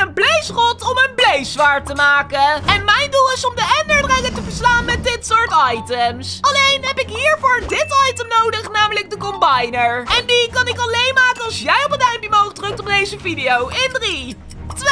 een blaze-schot om een blaze zwaard te maken. En mijn doel is om de ender dragon te verslaan met dit soort items. Alleen heb ik hiervoor dit item nodig, namelijk de combiner. En die kan ik alleen maken als jij op het duimpje omhoog drukt op deze video. In 3,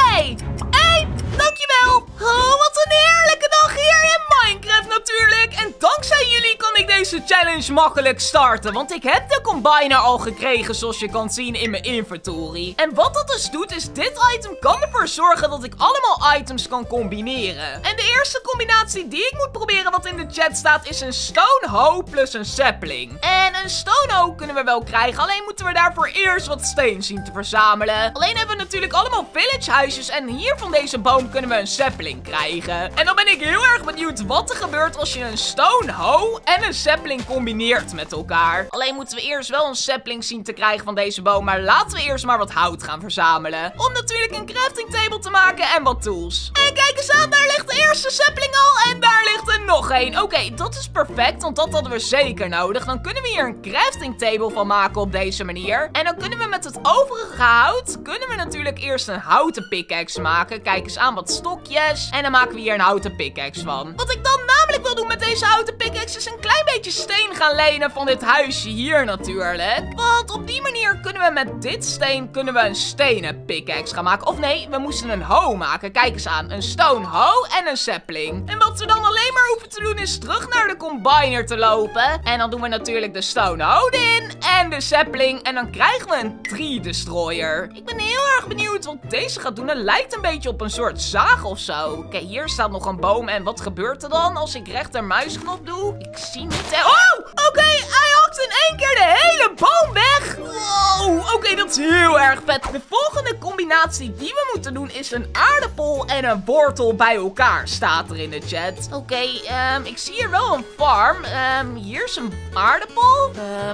2, 1, dankjewel. Oh, wat een heerlijke dag hier in Minecraft natuurlijk. En dankzij jullie kan ik deze challenge makkelijk starten. Want ik heb de combiner al gekregen, zoals je kan zien in mijn inventory. En wat dat dus doet, is dit item kan ervoor zorgen dat ik allemaal items kan combineren. En de eerste combinatie die ik moet proberen, wat in de chat staat, is een stonehoe plus een sapling. En een stonehoe kunnen we wel krijgen, alleen moeten we daarvoor eerst wat steen zien te verzamelen. Alleen hebben we natuurlijk allemaal village huisjes en hier van deze boom kunnen we een sapling krijgen. En dan ben ik heel erg benieuwd wat er gebeurt als je een stonehoe en een sapling combineert met elkaar. Alleen moeten we eerst wel een sapling zien te krijgen van deze boom, maar laten we eerst maar wat hout gaan verzamelen. Om natuurlijk een crafting table te maken en wat tools. En kijk eens aan, daar ligt de eerste sapling al en daar ligt er nog één. Oké, dat is perfect, want dat hadden we zeker nodig. Dan kunnen we hier een crafting table van maken op deze manier. En dan kunnen we met het overige hout, kunnen we natuurlijk eerst een houten pickaxe maken. Kijk eens aan, wat stokjes. En dan maken we hier een houten pickaxe van. Wat ik dan namelijk wil doen met deze houten pickaxe is een klein beetje steen gaan lenen van dit huisje hier natuurlijk. Want op die manier kunnen we met dit steen kunnen we een stenen pickaxe gaan maken. Of nee, we moesten een hoe maken. Kijk eens aan, een stonehoe en een sapling. En wat we dan alleen maar hoeven te doen is terug naar de combiner te lopen. En dan doen we natuurlijk de stonehoe in en de sapling. En dan krijgen we een tree destroyer. Ik ben heel erg benieuwd wat deze gaat doen. Het lijkt een beetje op een soort zaag of zo. Oké, hier staat nog een boom. En wat gebeurt er dan als ik rechtermuisknop doe? Ik zie niet... Oh! Oké, hij hakt in één keer de hele boom weg. Wow, oké, dat is heel erg vet. De volgende combinatie die we moeten doen is een aardappel en een wortel bij elkaar, staat er in de chat. Oké, ik zie hier wel een farm. Hier is een aardappel.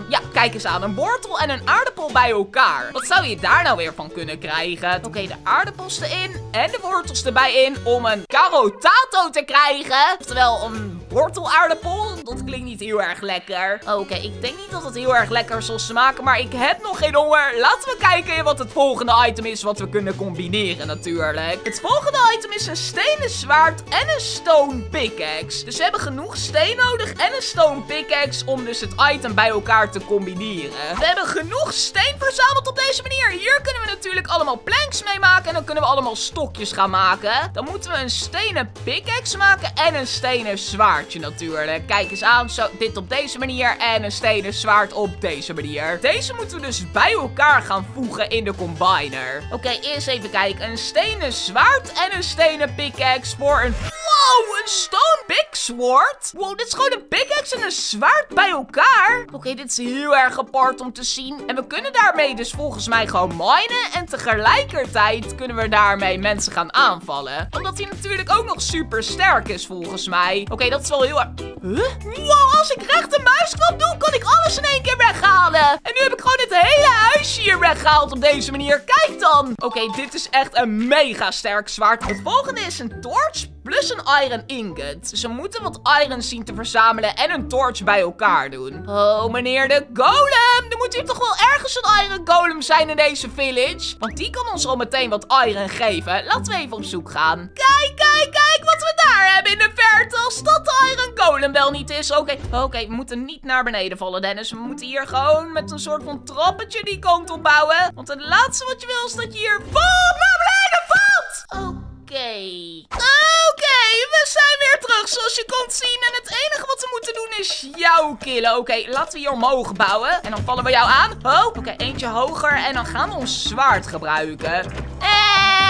Ja, kijk eens aan, een wortel en een aardappel bij elkaar. Wat zou je daar nou weer van kunnen krijgen? Oké, de aardappels erin en de wortels erbij in om een carotato te krijgen. Oftewel een wortelaardappel, dat klinkt niet heel erg lekker. Oké, ik denk niet dat het heel erg lekker zal smaken, maar ik heb nog geen honger. Laten we kijken wat het volgende item is wat we kunnen combineren natuurlijk. Het volgende item is een stenen zwaard en een stone pickaxe. Dus we hebben genoeg steen nodig en een stone pickaxe om dus het item bij elkaar te combineren. We hebben genoeg steen verzameld op deze manier. Hier kunnen we natuurlijk allemaal planks mee maken en dan kunnen we allemaal stokjes gaan maken. Dan moeten we een stenen pickaxe maken en een stenen zwaard. Natuurlijk. Kijk eens aan, zo, dit op deze manier en een stenen zwaard op deze manier. Deze moeten we dus bij elkaar gaan voegen in de combiner. Oké, eerst even kijken. Een stenen zwaard en een stenen pickaxe voor een... Wow, een stone pickaxe sword? Wow, dit is gewoon een pickaxe en een zwaard bij elkaar. Oké, dit is heel erg apart om te zien. En we kunnen daarmee dus volgens mij gewoon minen. En tegelijkertijd kunnen we daarmee mensen gaan aanvallen. Omdat hij natuurlijk ook nog super sterk is volgens mij. Oké, dat is wel heel erg... Huh? Wow, als ik rechter muisknop doe, kan ik alles in één keer weghalen. En nu heb ik gewoon het hele huisje hier weggehaald op deze manier. Kijk dan. Oké, dit is echt een mega sterk zwaard. Het volgende is een torch plus een iron ingot. Dus we moeten wat iron zien te verzamelen en een torch bij elkaar doen. Oh, meneer de golem. Er moet hier toch wel ergens een iron golem zijn in deze village. Want die kan ons al meteen wat iron geven. Laten we even op zoek gaan. Kijk, kijk, kijk wat we daar hebben in de verte. Als dat de iron golem wel niet is. Oké, we moeten niet naar beneden vallen, Dennis. We moeten hier gewoon met een soort van trappetje die kant op bouwen. Want het laatste wat je wil is dat je hier... Boom, naar beneden valt! Oké, we zijn weer terug zoals je kon zien. En het enige wat we moeten doen is jou killen. Oké, laten we hier omhoog bouwen. En dan vallen we jou aan. Oh, oké, eentje hoger. En dan gaan we ons zwaard gebruiken.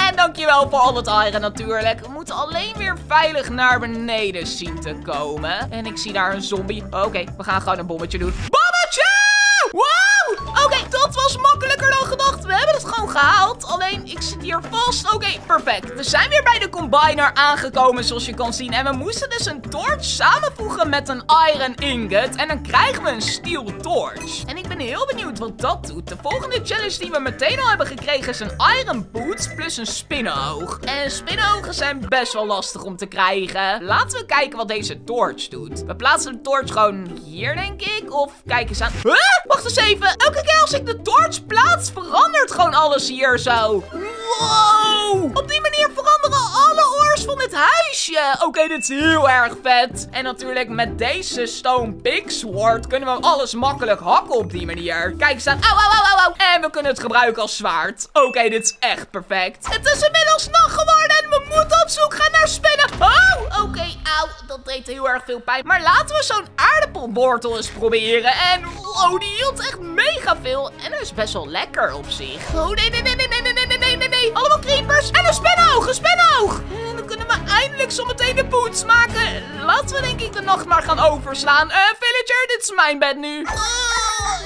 En dankjewel voor al het iron natuurlijk. We moeten alleen weer veilig naar beneden zien te komen. En ik zie daar een zombie. Oké, we gaan gewoon een bommetje doen. Bommetje! Wow! Oké, dat was makkelijker dan gedacht. We hebben het gewoon gehaald. Alleen, ik zit hier vast. Oké, perfect. We zijn weer bij de combiner aangekomen, zoals je kan zien. En we moesten dus een torch samenvoegen met een iron ingot. En dan krijgen we een steel torch. En ik ben heel benieuwd wat dat doet. De volgende challenge die we meteen al hebben gekregen is een iron boots plus een spinnenoog. En spinnenogen zijn best wel lastig om te krijgen. Laten we kijken wat deze torch doet. We plaatsen de torch gewoon hier, denk ik. Of kijk eens aan... Huh? Wacht eens even. Elke keer als ik de torch plaats, verandert gewoon alles hier zo. Wow! Op die manier veranderen alle ores van dit huisje. Oké, dit is heel erg vet. En natuurlijk met deze stone pickaxe sword kunnen we alles makkelijk hakken op die manier. Kijk, staan. Au, au, au, au, au. En we kunnen het gebruiken als zwaard. Oké, dit is echt perfect. Het is inmiddels nacht geworden en we moeten op zoek gaan naar spinnen. Oh, oké, auw. Dat deed heel erg veel pijn. Maar laten we zo'n aardappelwortel eens proberen. En oh, die hield echt mega veel. En dat is best wel lekker op zich. Oh, nee. Allemaal creepers. En een spinhoog, een spinhoog. En dan kunnen we eindelijk zometeen de boots maken. Laten we denk ik de nacht maar gaan overslaan. Villager, dit is mijn bed nu.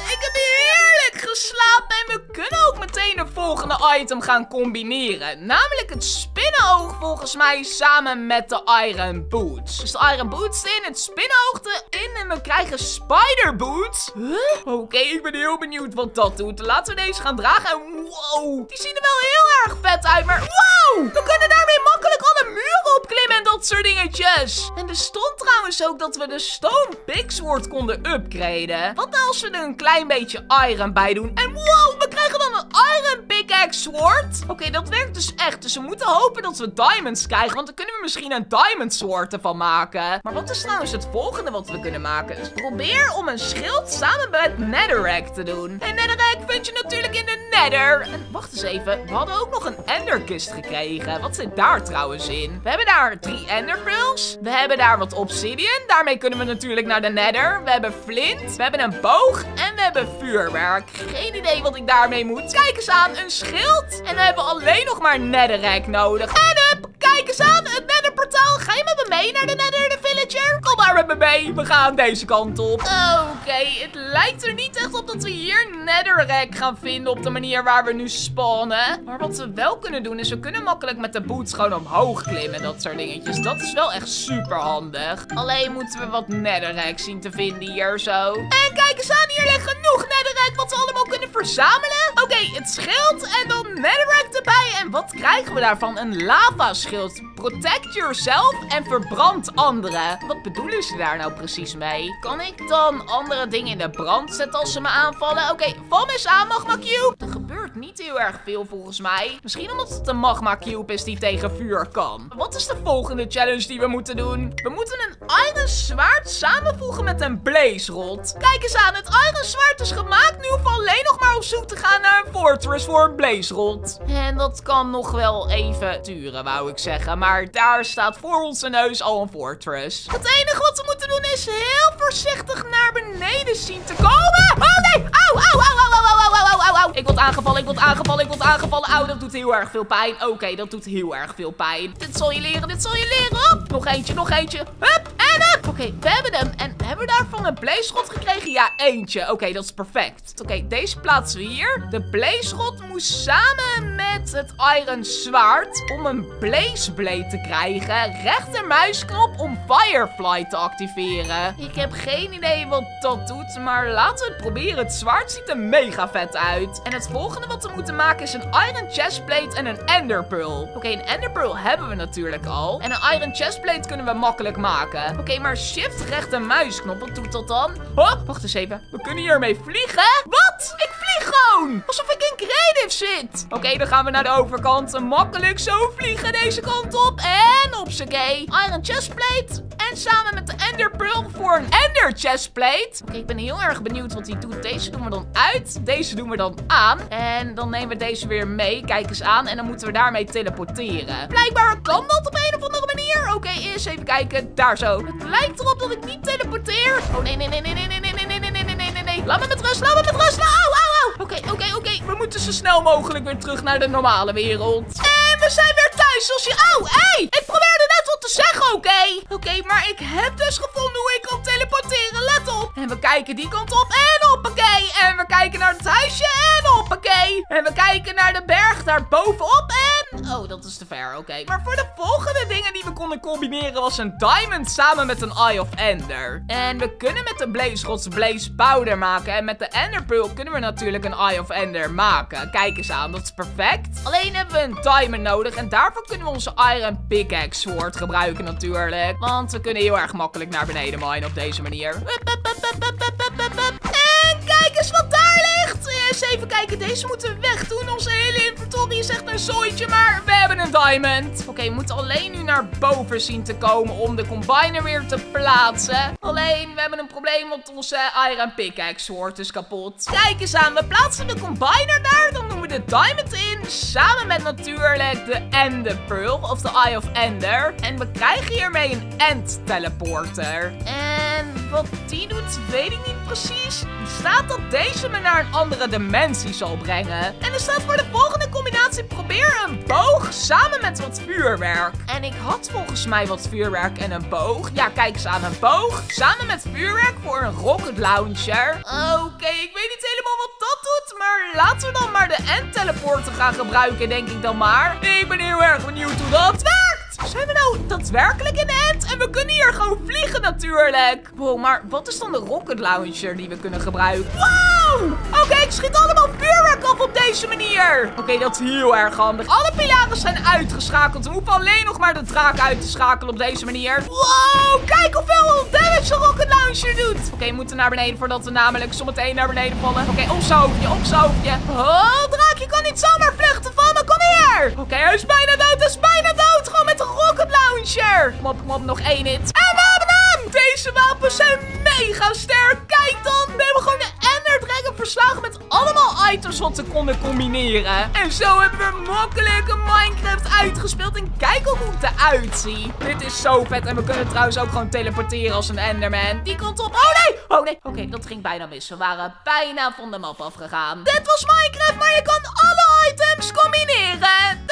Ik heb heerlijk geslapen. En we kunnen ook meteen de volgende item gaan combineren. Namelijk het spinnenoog volgens mij samen met de iron boots. Dus de iron boots in, het spinnenoog erin. En we krijgen spider boots. Huh? Oké, ik ben heel benieuwd wat dat doet. Laten we deze gaan dragen. En wow, die zien er wel heel erg vet uit. Maar wow, we kunnen daarmee makkelijk alle muren opklimmen en dat soort dingetjes. En er stond trouwens ook dat we de stone pickaxe sword konden upgraden. Wat nou als we er een klein beetje iron bij doen? En wow, we krijgen dan een iron pickaxe sword. Oké, dat werkt dus echt. Dus we moeten hopen dat we diamonds krijgen. Want dan kunnen we misschien een diamond sword ervan maken. Maar wat is nou eens het volgende wat we kunnen maken? Dus probeer om een schild samen met Netherrack te doen. En Netherrack vind je natuurlijk in de Nether. En wacht eens even, we hadden ook nog een enderkist gekregen. Wat zit daar trouwens in? We hebben daar 3 enderpearls. We hebben daar wat obsidian. Daarmee kunnen we natuurlijk naar de Nether. We hebben flint. We hebben een boog. En we hebben vuurwerk. Geen idee wat ik daarmee moet. Kijk eens aan, een schild. En we hebben alleen nog maar Netherrack nodig. En up! Kijk eens aan, het Netherportaal. Ga je met me mee naar de Nether, de villager? Kom maar met me mee, we gaan deze kant op. Oké, het lijkt er niet echt op dat we hier Netherrack gaan vinden op de manier waar we nu spawnen. Maar wat we wel kunnen doen is, we kunnen makkelijk met de boots gewoon omhoog klimmen, dat soort dingetjes. Dat is wel echt super handig. Alleen moeten we wat Netherrack zien te vinden hier zo. En kijk eens aan, hier liggen genoeg Netherrack wat we allemaal kunnen verzamelen. Oké, het schild en dan Netherrack erbij. En wat krijgen we daarvan? Een lava schild. Protect yourself en verbrand anderen. Wat bedoelen ze daar nou precies mee? Kan ik dan andere dingen in de brand zetten als ze me aanvallen? Oké, val me eens aan, Magma-Q. Er gebeurt niet heel erg veel volgens mij. Misschien omdat het een Magma-Q is die tegen vuur kan. Wat is de volgende challenge die we moeten doen? We moeten een iron zwaard samenvoegen met een blaze rod. Kijk eens aan, het iron zwaard is gemaakt. Nu hoef we alleen nog maar op zoek te gaan naar een fortress voor een blaze rod. En dat kan nog wel even duren, wou ik zeggen. Maar daar staat voor onze neus al een fortress. Het enige wat we moeten doen is heel voorzichtig naar beneden zien te komen. Oh nee! Au, au, au, au, au, au, au, au, au. Ik word aangevallen, ik word aangevallen, ik word aangevallen. Au, dat doet heel erg veel pijn. Oké, dat doet heel erg veel pijn. Dit zal je leren, dit zal je leren. Hop, nog eentje, nog eentje. Hup, en hup. Oké, we hebben hem. En hebben we daarvan een blaze-schot gekregen? Ja, eentje. Oké, dat is perfect. Oké, deze plaatsen we hier. De blaze-schot moest samen met het iron zwaard om een blaze blade te krijgen. Rechtermuisknop om Firefly te activeren. Ik heb geen idee wat dat doet, maar laten we het proberen. Het zwaard ziet er mega vet uit. En het volgende wat we moeten maken is een iron chestplate en een enderpearl. Oké, een enderpearl hebben we natuurlijk al. En een iron chestplate kunnen we makkelijk maken. Oké, maar shift rechtermuisknop, wat doet dat dan? Hop, wacht eens even. We kunnen hiermee vliegen. Wat? Ik vlieg gewoon! Alsof ik in creative zit. Oké, dan gaan we naar de overkant. Makkelijk zo vliegen deze kant op. En op z'n key. Iron chestplate. En samen met de enderpearl voor een ender chestplate. Oké, ik ben heel erg benieuwd wat hij doet. Deze doen we dan uit. Deze doen we dan aan. En dan nemen we deze weer mee. Kijk eens aan. En dan moeten we daarmee teleporteren. Blijkbaar kan dat op een of andere manier. Oké, eerst even kijken. Daar zo. Het lijkt erop dat ik niet teleporteer. Oh nee, nee, nee, nee, nee, nee, nee, nee, nee, nee, nee, nee, nee. Laat me met rust, laat me met rust. Au, au, au. Oké. We moeten zo snel mogelijk weer terug naar de normale wereld. En we zijn weer thuis, zoals je... Au, hey! Ik probeerde net wat te zeggen, oké? Oké, maar ik heb dus gevonden hoe ik kan teleporteren, let op! En we kijken die kant op, en hoppakee! En we kijken naar het huisje, en hoppakee! En we kijken naar de berg daar bovenop, en... Oh, dat is te ver, oké. Maar voor de volgende dingen die we konden combineren was een diamond samen met een eye of ender. En we kunnen met de blaze-schots blaze powder maken, en met de enderpearl kunnen we natuurlijk een eye of ender maken. Kijk eens aan, dat is perfect. Alleen hebben we een diamond nodig, en daarvoor kunnen we onze iron pickaxe sword gebruiken natuurlijk. Want we kunnen heel erg makkelijk naar beneden minen op deze manier. En kijk eens wat daar ligt. Eens even kijken. kijken, deze moeten we wegdoen. Onze hele inventory is echt een zooitje, maar we hebben een diamond. Oké, we moeten alleen nu naar boven zien te komen om de combiner weer te plaatsen. Alleen, we hebben een probleem, want onze iron pickaxe sword is kapot. Kijk eens aan, we plaatsen de combiner daar, dan doen we de diamond in. Samen met natuurlijk de enderpearl, of de eye of ender. En we krijgen hiermee een end teleporter. En wat die doet, weet ik niet precies. Het staat dat deze me naar een andere dimensie zal brengen. En er staat voor de volgende combinatie: probeer een boog samen met wat vuurwerk. En ik had volgens mij wat vuurwerk en een boog. Ja, kijk eens aan, een boog samen met vuurwerk voor een rocket launcher. Oké, ik weet niet helemaal wat dat doet, maar laten we dan maar de end teleporter gaan gebruiken, denk ik dan maar. Ik ben heel erg benieuwd hoe dat werkt. Zijn we nou daadwerkelijk in de end? En we kunnen hier gewoon vliegen natuurlijk. Wow, maar wat is dan de rocket launcher die we kunnen gebruiken? Wow! Oké, ik schiet allemaal vuurwerk af op deze manier. Oké, dat is heel erg handig. Alle pilaren zijn uitgeschakeld. We hoeven alleen nog maar de draak uit te schakelen op deze manier. Wow, kijk hoeveel damage de rocket launcher doet. Oké, we moeten naar beneden voordat we namelijk zometeen naar beneden vallen. Oké, op zijn hoofdje, op zijn hoofdje. Oh, draak, je kan niet zomaar vluchten van me. Kom hier. Oké, hij is bijna dood, hij is bijna dood. Gewoon met de rocket launcher. Kom op, nog één hit. En we hebben hem! Deze wapens zijn mega sterk. Kijk dan, we hebben gewoon de ender dragon verslagen met allemaal items wat ze konden combineren. En zo hebben we makkelijk een Minecraft uitgespeeld. En kijk ook hoe het eruit ziet. Dit is zo vet. En we kunnen trouwens ook gewoon teleporteren als een enderman. Die komt op. Oh nee! Oh nee. Oké, dat ging bijna mis. We waren bijna van de map afgegaan. Dit was Minecraft, maar je kan alle items combineren.